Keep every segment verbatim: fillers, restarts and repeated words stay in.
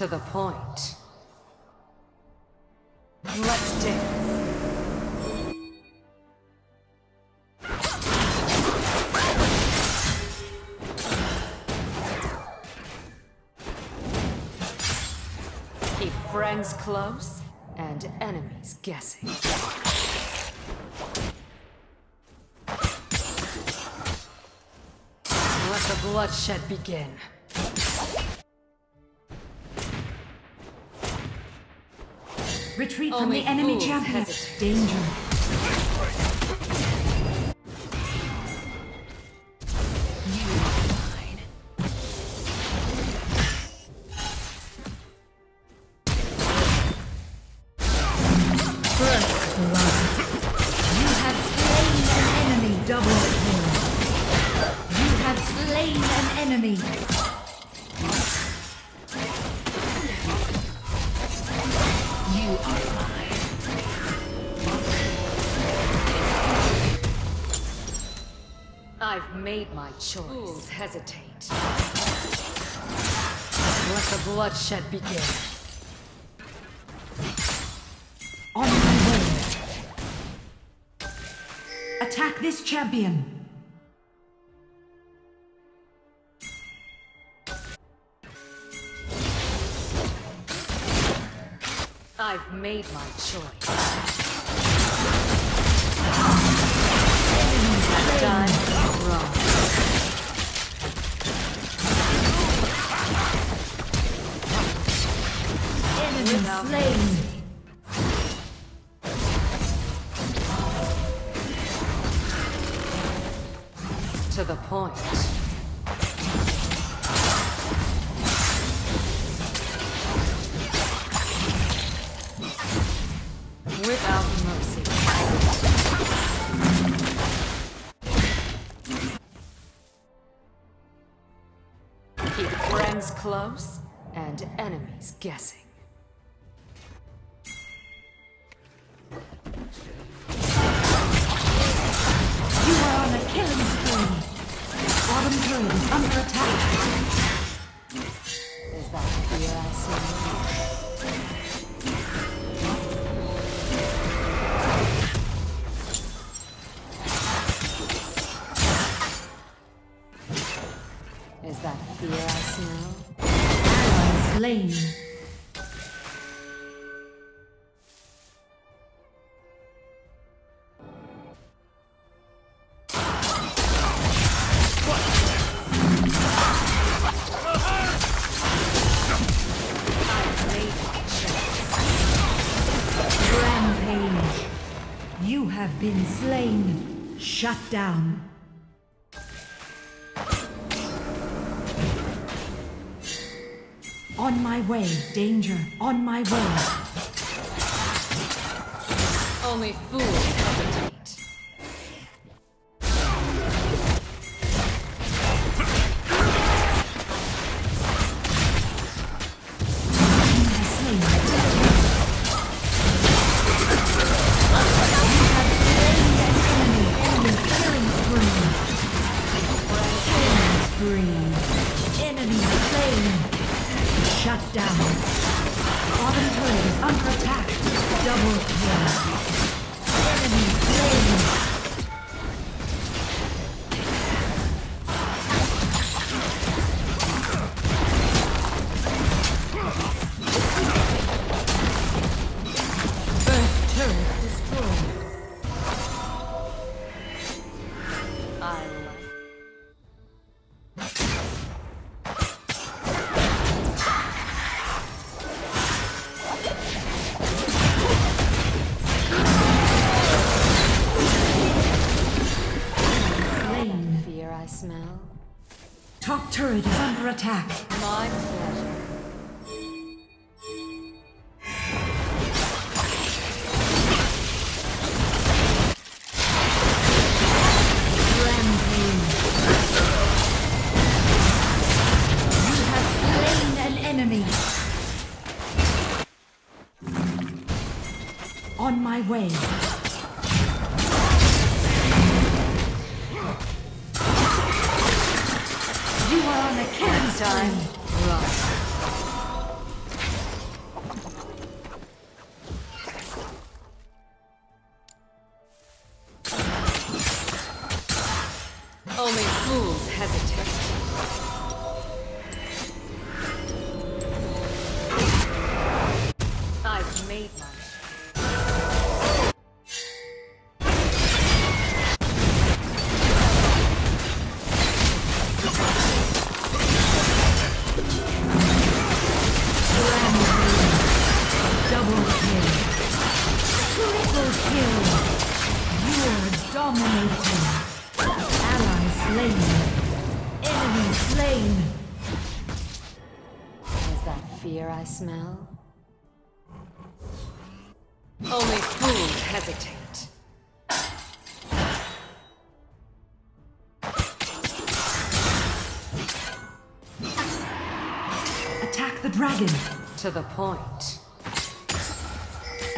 to the point. Let's dance. Keep friends close and enemies guessing. Let the bloodshed begin. Retreat from the enemy champion. Danger. You are mine. First blood. You have slain an enemy. Double kill. You have slain an enemy. I've made my choice. Fools hesitate. Let the bloodshed begin. On my way. Attack this champion. I've made my choice. I've done wrong. Enemy slain. To the point. Without mercy. Keep friends close and enemies guessing. You are on a killing spree. Bottom drone is under attack. Is that fear I see? Is that fear I smell? Ally slain. I've made my choice. Rampage. You have been slain. Shut down. On my way, danger, on my way. Only fools hesitate. Shut down. Bottom turret is under attack. Double kill. Enemy slain. First turret destroyed. I love you. Smell. Top turret is under attack. My pleasure. Rampage. You have slain an enemy. On my way. You are on a killing time. Run. Dominating. Ally slain. Enemy slain. Is that fear I smell? Only fools hesitate. Attack the dragon. To the point.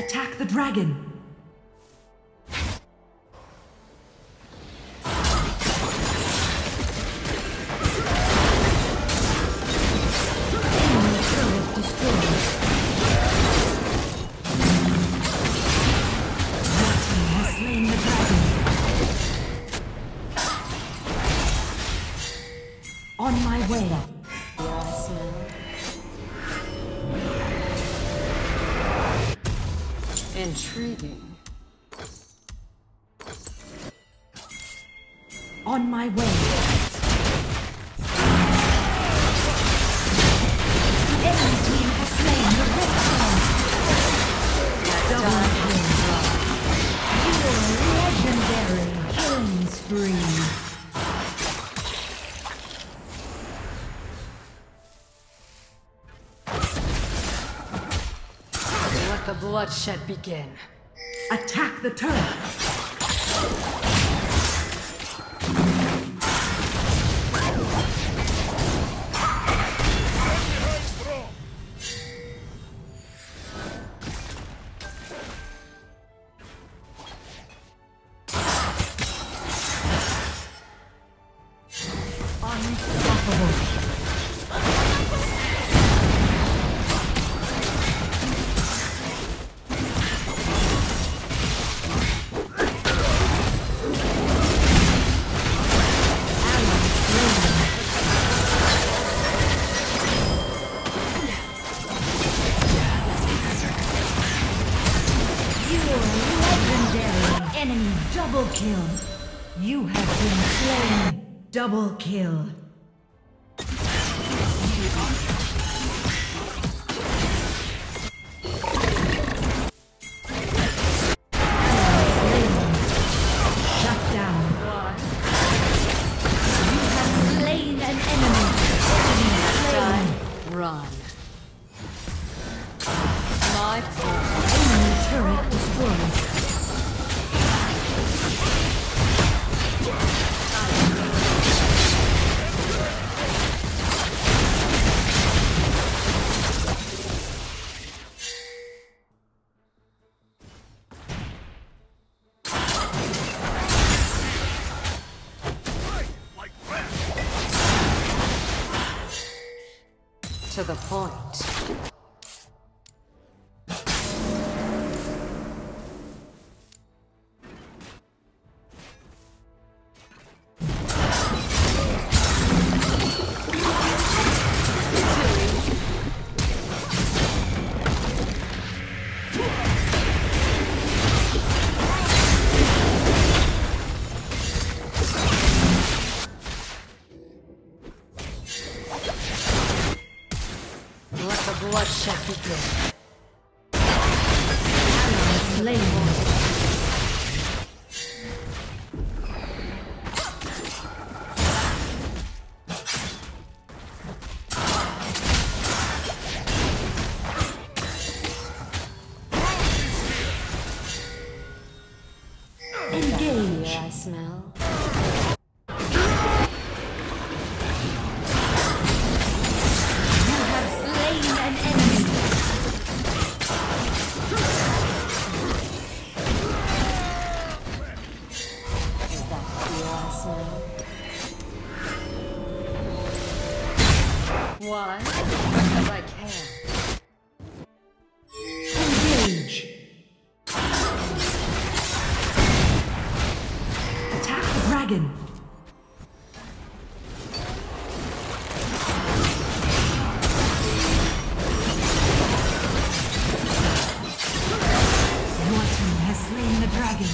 Attack the dragon. Intriguing. On my way. The enemy team has slain the Riptide. Double kill. Your legendary killing spree. The bloodshed begin. Attack the turret. Unstoppable. Double kill. You have been slain. Double kill. To the point. Bloodshed begin. Ally slain. Engage. Here I smell. Why? Because I can. Engage. Attack the dragon. Your team has slain the dragon.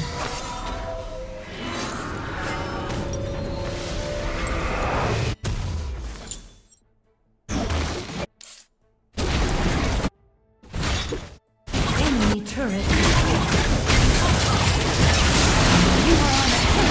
Turret. You are on a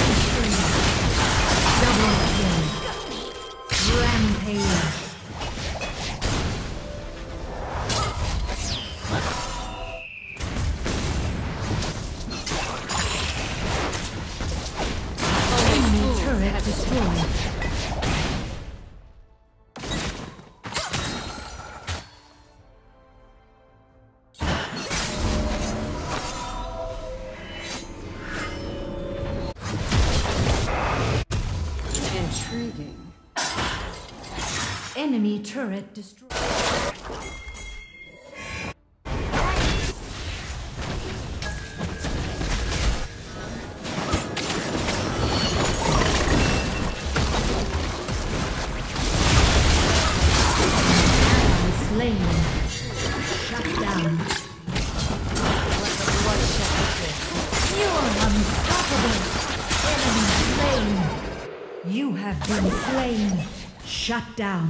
Enemy turret destroyed. Slain. Shut down. You are unstoppable. Enemy slain. You have been slain. Shut down.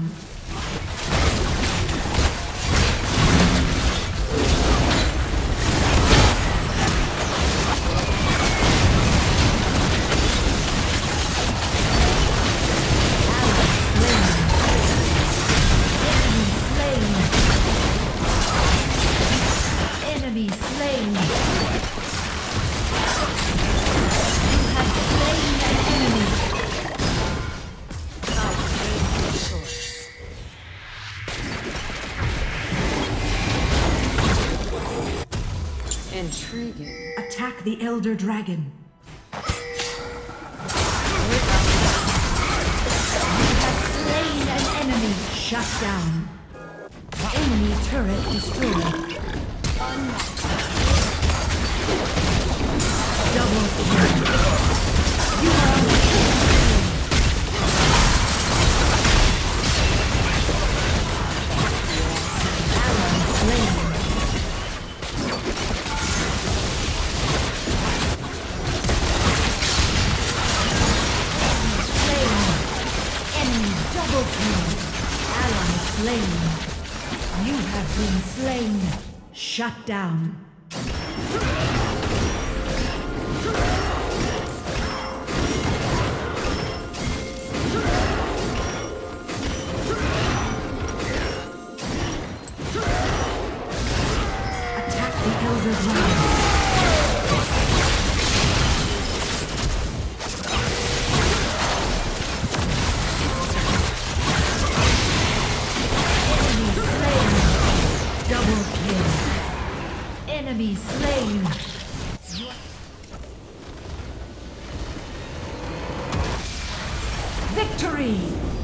Intriguing. Attack the Elder Dragon. We have slain an enemy. Shut down. Enemy turret destroyed. Double kill. You are on the kill. Ally slain. Double kill. Ally slain. You have been slain. Shut down. Attack the Elder Dragon. Enemy slain. Victory!